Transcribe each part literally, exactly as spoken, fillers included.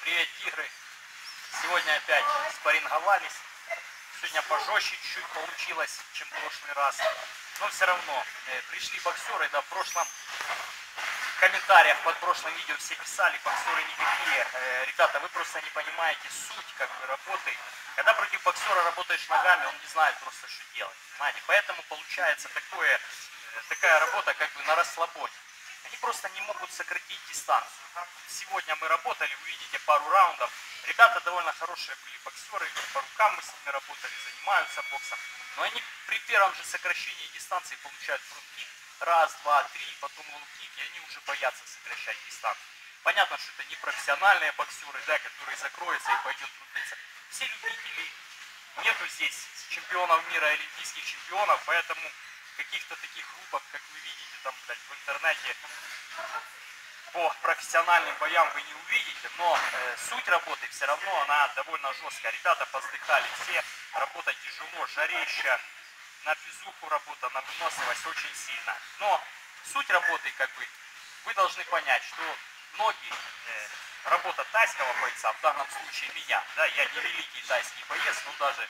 Привет, тигры! Сегодня опять спарринговались. Сегодня пожестче чуть-чуть получилось, чем в прошлый раз. Но все равно э, пришли боксеры. Да, в прошлом в комментариях под прошлым видео все писали, боксеры никакие. Э, ребята, вы просто не понимаете суть, как вы работаете. Когда против боксера работаешь ногами, он не знает просто, что делать. Понимаете? Поэтому получается такое, такая работа как бы на расслабоне. Они просто не могут сократить дистанцию. Сегодня мы работали, увидите пару раундов. Ребята довольно хорошие были боксеры, по рукам мы с ними работали, занимаются боксом. Но они при первом же сокращении дистанции получают фронт-кик. Раз, два, три, потом лоу-кик, и они уже боятся сокращать дистанцию. Понятно, что это не профессиональные боксеры, да, которые закроются и пойдут трудиться. Все любители, нету здесь чемпионов мира, олимпийских чемпионов, поэтому каких-то таких группок, как вы видите там, блядь, в интернете, по профессиональным боям вы не увидите, но э, суть работы все равно, она довольно жесткая. Ребята поздыхали все, работать тяжело, жареще, на физуху работа, на выносливость очень сильно. Но суть работы, как бы, вы должны понять, что ноги, э, работа тайского бойца, в данном случае меня, да, я не великий тайский боец, но даже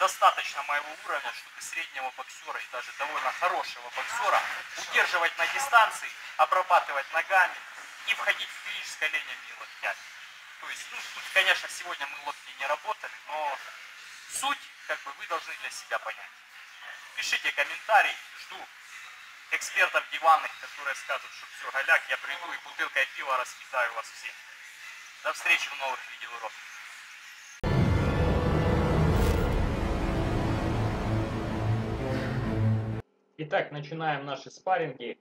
достаточно моего уровня, чтобы среднего боксера и даже довольно хорошего боксера удерживать на дистанции, обрабатывать ногами и входить в финиш с коленями и локтями. То есть, ну, тут, конечно, сегодня мы локти не работали, но суть, как бы, вы должны для себя понять. Пишите комментарий, жду экспертов диванных, которые скажут, что все, голяк, я приду и бутылкой пива раскидаю вас всех. До встречи в новых видеоуроках. Итак, начинаем наши спарринги.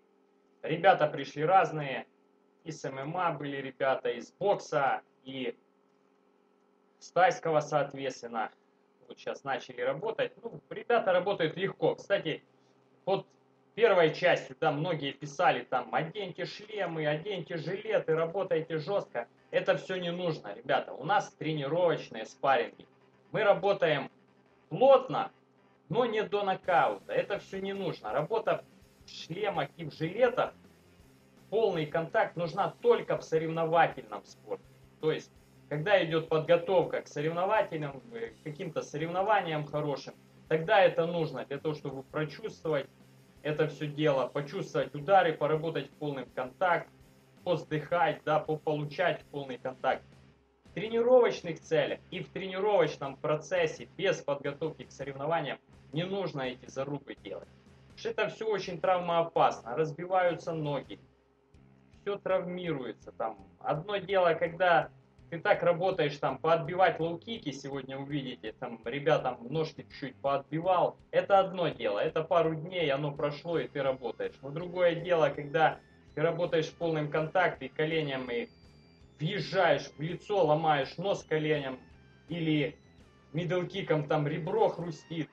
Ребята пришли разные. Из ММА были ребята, из бокса и с тайского, соответственно. Вот сейчас начали работать. Ну, ребята работают легко. Кстати, под первой частью, да, многие писали, там, оденьте шлемы, оденьте жилеты, работайте жестко. Это все не нужно, ребята. У нас тренировочные спарринги. Мы работаем плотно, но не до нокаута. Это все не нужно. Работа в шлемах и в жилетах, полный контакт, нужна только в соревновательном спорте. То есть, когда идет подготовка к соревновательным, к каким-то соревнованиям хорошим, тогда это нужно для того, чтобы прочувствовать это все дело, почувствовать удары, поработать в полный контакт, поздыхать, да, получать полный контакт. В тренировочных целях и в тренировочном процессе без подготовки к соревнованиям не нужно эти зарубы делать. Потому что это все очень травмоопасно. Разбиваются ноги. Все травмируется. Там одно дело, когда ты так работаешь, там, поотбивать лоу-кики, сегодня увидите, там, ребятам ножки чуть-чуть поотбивал. Это одно дело. Это пару дней, оно прошло, и ты работаешь. Но другое дело, когда ты работаешь в полном контакте, коленям и въезжаешь в лицо, ломаешь нос коленем или мидл-киком, там, ребро хрустит.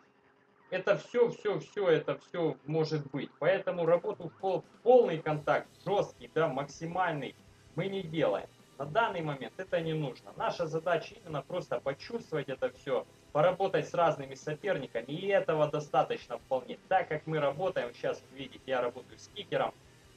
Это все, все, все, это все может быть. Поэтому работу в пол, полный контакт, жесткий, да, максимальный, мы не делаем. На данный момент это не нужно. Наша задача именно просто почувствовать это все, поработать с разными соперниками. И этого достаточно вполне. Так как мы работаем, сейчас видите, я работаю с кикером,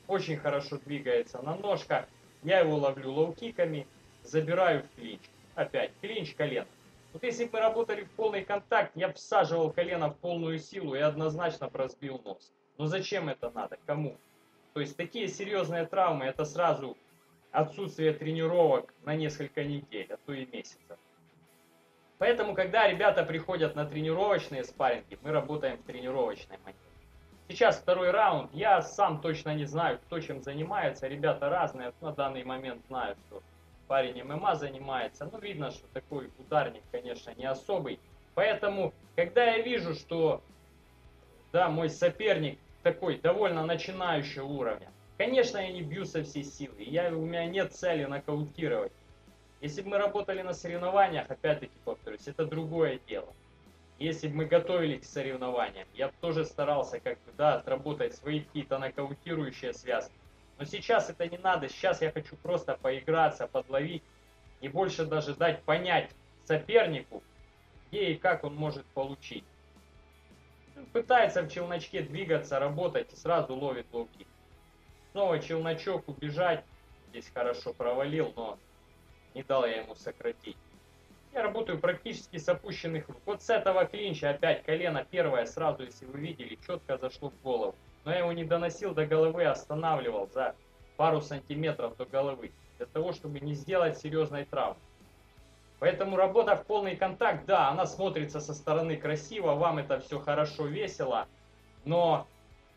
очень хорошо двигается на ножках. Я его ловлю лоу-киками, забираю в клинч. Опять клинч, колено. Вот если бы мы работали в полный контакт, я всаживал колено в полную силу и однозначно разбил нос. Но зачем это надо? Кому? То есть такие серьезные травмы, это сразу отсутствие тренировок на несколько недель, а то и месяцев. Поэтому, когда ребята приходят на тренировочные спарринги, мы работаем в тренировочной манере. Сейчас второй раунд. Я сам точно не знаю, кто чем занимается. Ребята разные. На данный момент знаю, что парень ММА занимается. Но видно, что такой ударник, конечно, не особый. Поэтому, когда я вижу, что, да, мой соперник такой довольно начинающий уровня, конечно, я не бью со всей силы. Я, у меня нет цели нокаутировать. Если бы мы работали на соревнованиях, опять-таки повторюсь, это другое дело. Если бы мы готовились к соревнованиям, я бы тоже старался как-то, да, отработать свои какие-то нокаутирующие связки. Но сейчас это не надо. Сейчас я хочу просто поиграться, подловить и больше даже дать понять сопернику, где и как он может получить. Он пытается в челночке двигаться, работать и сразу ловит лоу-кик. Снова челночок, убежать. Здесь хорошо провалил, но не дал я ему сократить. Я работаю практически с опущенных рук. Вот с этого клинча опять колено первое сразу, если вы видели, четко зашло в голову. Но я его не доносил до головы, останавливал за пару сантиметров до головы. Для того, чтобы не сделать серьезной травмы. Поэтому работа в полный контакт, да, она смотрится со стороны красиво, вам это все хорошо, весело. Но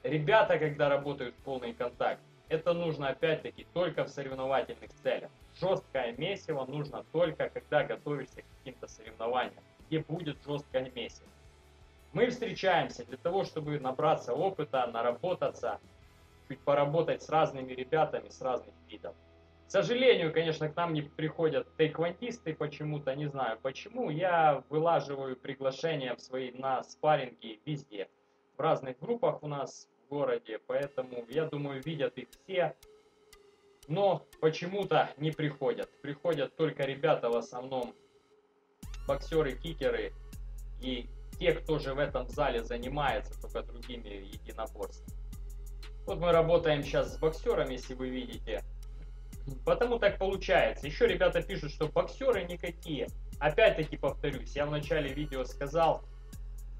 ребята, когда работают в полный контакт, это нужно опять-таки только в соревновательных целях. Жесткое месиво нужно только, когда готовишься к каким-то соревнованиям, где будет жесткое месиво. Мы встречаемся для того, чтобы набраться опыта, наработаться, чуть поработать с разными ребятами, с разных видов. К сожалению, конечно, к нам не приходят тайквандисты почему-то, не знаю почему. Я вылаживаю приглашения свои на спарринги везде. В разных группах у нас в городе, поэтому, я думаю, видят их все. Но почему-то не приходят. Приходят только ребята в основном, боксеры, кикеры и те, кто же в этом зале занимается только другими единоборствами. Вот мы работаем сейчас с боксерами, если вы видите. Потому так получается. Еще ребята пишут, что боксеры никакие. Опять-таки повторюсь, я в начале видео сказал,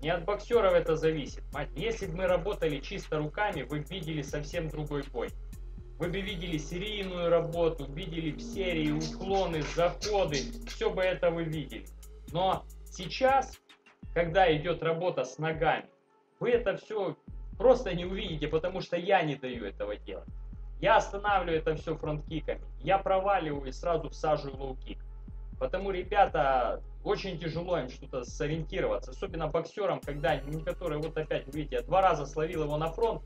не от боксеров это зависит. Если бы мы работали чисто руками, вы видели совсем другой бой. Вы бы видели серийную работу, видели серии, уклоны, заходы, все бы это вы видели. Но сейчас, когда идет работа с ногами, вы это все просто не увидите, потому что я не даю этого делать. Я останавливаю это все фронт-киками. Я проваливаю и сразу всаживаю лоу-кик. Потому, ребята, очень тяжело им что-то сориентироваться. Особенно боксерам, когда некоторые, вот опять, видите, я два раза словил его на фронт,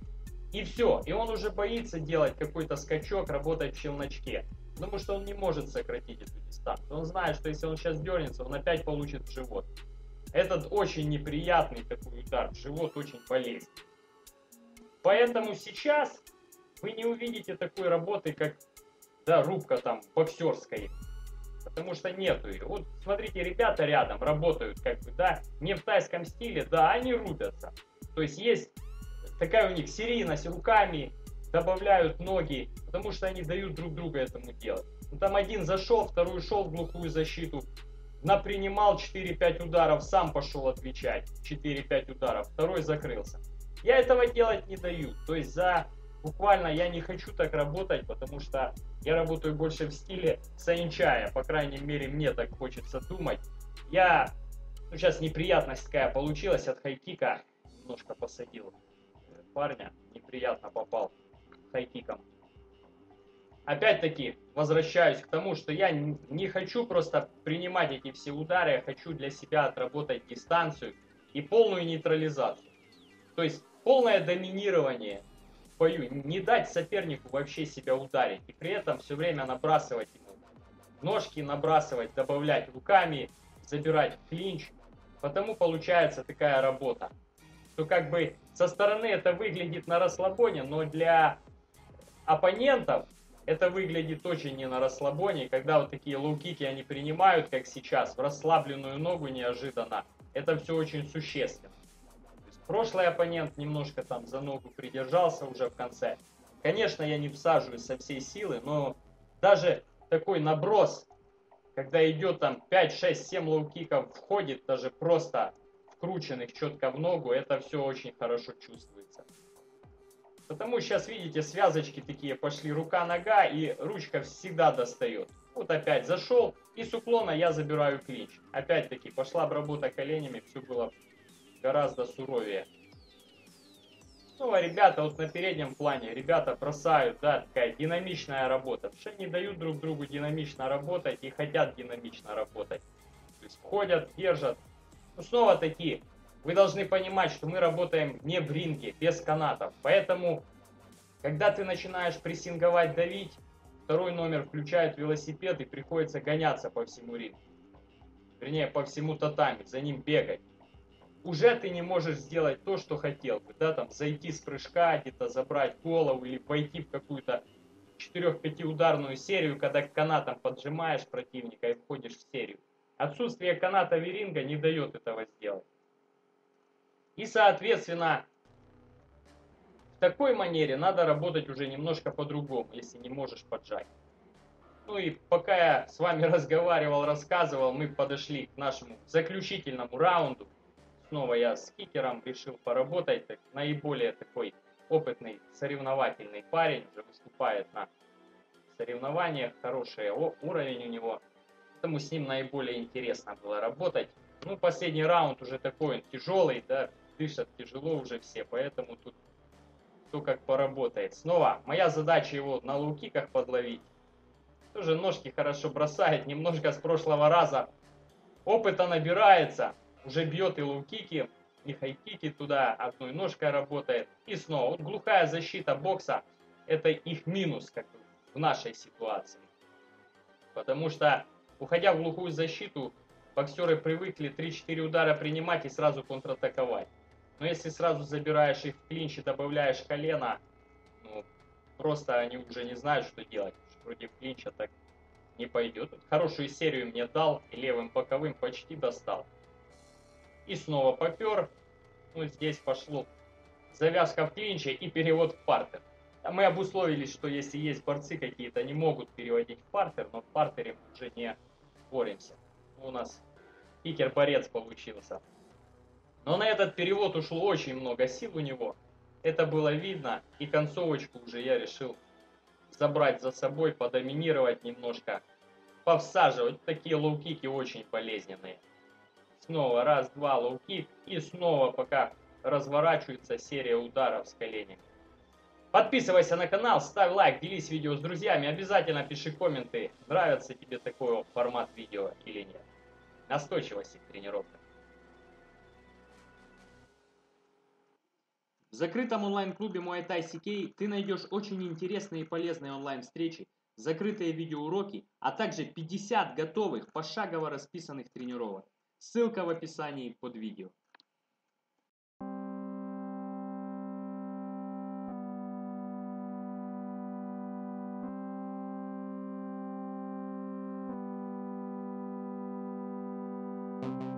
и все. И он уже боится делать какой-то скачок, работать в челночке. Потому что он не может сократить эту дистанцию. Он знает, что если он сейчас дернется, он опять получит в живот. Этот очень неприятный такой удар в живот, очень болезненный. Поэтому сейчас вы не увидите такой работы, как, да, рубка там боксерская, потому что нету ее. Вот смотрите, ребята рядом работают, как бы, да, не в тайском стиле, да, они рубятся. То есть есть такая у них серийность руками, добавляют ноги, потому что они дают друг друга этому делать. Ну, там один зашел, второй шел в глухую защиту, напринимал четыре-пять ударов, сам пошел отвечать, четыре-пять ударов, второй закрылся. Я этого делать не даю, то есть за... Буквально я не хочу так работать, потому что я работаю больше в стиле санчая, по крайней мере, мне так хочется думать. Я, ну, сейчас неприятность такая получилась от хайкика, немножко посадил парня, неприятно попал хайкиком. Опять-таки возвращаюсь к тому, что я не хочу просто принимать эти все удары, я хочу для себя отработать дистанцию и полную нейтрализацию. То есть полное доминирование. Бою, не дать сопернику вообще себя ударить и при этом все время набрасывать ему ножки, набрасывать, добавлять руками, забирать клинч. Потому получается такая работа, что как бы со стороны это выглядит на расслабоне, но для оппонентов это выглядит очень не на расслабоне, когда вот такие лоу-кики они принимают, как сейчас, в расслабленную ногу неожиданно. Это все очень существенно. Прошлый оппонент немножко там за ногу придержался уже в конце. Конечно, я не всаживаю со всей силы, но даже такой наброс, когда идет там пять, шесть, семь лоу-киков, входит даже просто вкрученных четко в ногу, это все очень хорошо чувствуется. Потому сейчас, видите, связочки такие пошли, рука-нога, и ручка всегда достает. Вот опять зашел, и с уклона я забираю клинч. Опять-таки пошла обработка коленями, все было гораздо суровее. Ну, а ребята, вот на переднем плане, ребята бросают, да, такая динамичная работа. Потому что они дают друг другу динамично работать и хотят динамично работать. То есть входят, держат. Ну, снова такие, вы должны понимать, что мы работаем не в ринге, без канатов. Поэтому, когда ты начинаешь прессинговать, давить, второй номер включает велосипед и приходится гоняться по всему рингу. Вернее, по всему татами, за ним бегать. Уже ты не можешь сделать то, что хотел бы, да, там, зайти с прыжка, где-то забрать голову или войти в какую-то четыре-пять ударную серию, когда канатом поджимаешь противника и входишь в серию. Отсутствие каната веринга не дает этого сделать. И, соответственно, в такой манере надо работать уже немножко по-другому, если не можешь поджать. Ну и пока я с вами разговаривал, рассказывал, мы подошли к нашему заключительному раунду. Снова я с кикером решил поработать. Так, наиболее такой опытный соревновательный парень, уже выступает на соревнованиях, хороший уровень у него. Поэтому с ним наиболее интересно было работать. Ну, последний раунд уже такой, он тяжелый, да, дышат тяжело уже все, поэтому тут кто как поработает. Снова моя задача его на лоу-киках подловить. Тоже ножки хорошо бросает, немножко с прошлого раза опыта набирается. Уже бьет и лоу-кики, и хай-кики туда, одной ножкой работает. И снова, вот глухая защита бокса, это их минус, как в нашей ситуации. Потому что, уходя в глухую защиту, боксеры привыкли три-четыре удара принимать и сразу контратаковать. Но если сразу забираешь их в клинч и добавляешь колено, ну, просто они уже не знают, что делать. Против клинча так не пойдет. Хорошую серию мне дал, и левым боковым почти достал. И снова попер. Ну, здесь пошло завязка в клинче и перевод в партер. Мы обусловились, что если есть борцы какие-то, они могут переводить в партер, но в партере мы уже не боремся. У нас кикер-борец получился. Но на этот перевод ушло очень много сил у него. Это было видно. И концовочку уже я решил забрать за собой, подоминировать немножко, повсаживать. Такие лоу-кики очень полезные. Снова раз, два, лоу-кик. И снова пока разворачивается серия ударов с коленями. Подписывайся на канал, ставь лайк, делись видео с друзьями. Обязательно пиши комменты, нравится тебе такой формат видео или нет. Настойчивости в тренировках. В закрытом онлайн-клубе Muay Thai си кей ты найдешь очень интересные и полезные онлайн-встречи, закрытые видеоуроки, а также пятьдесят готовых, пошагово расписанных тренировок. Ссылка в описании под видео. Thank you.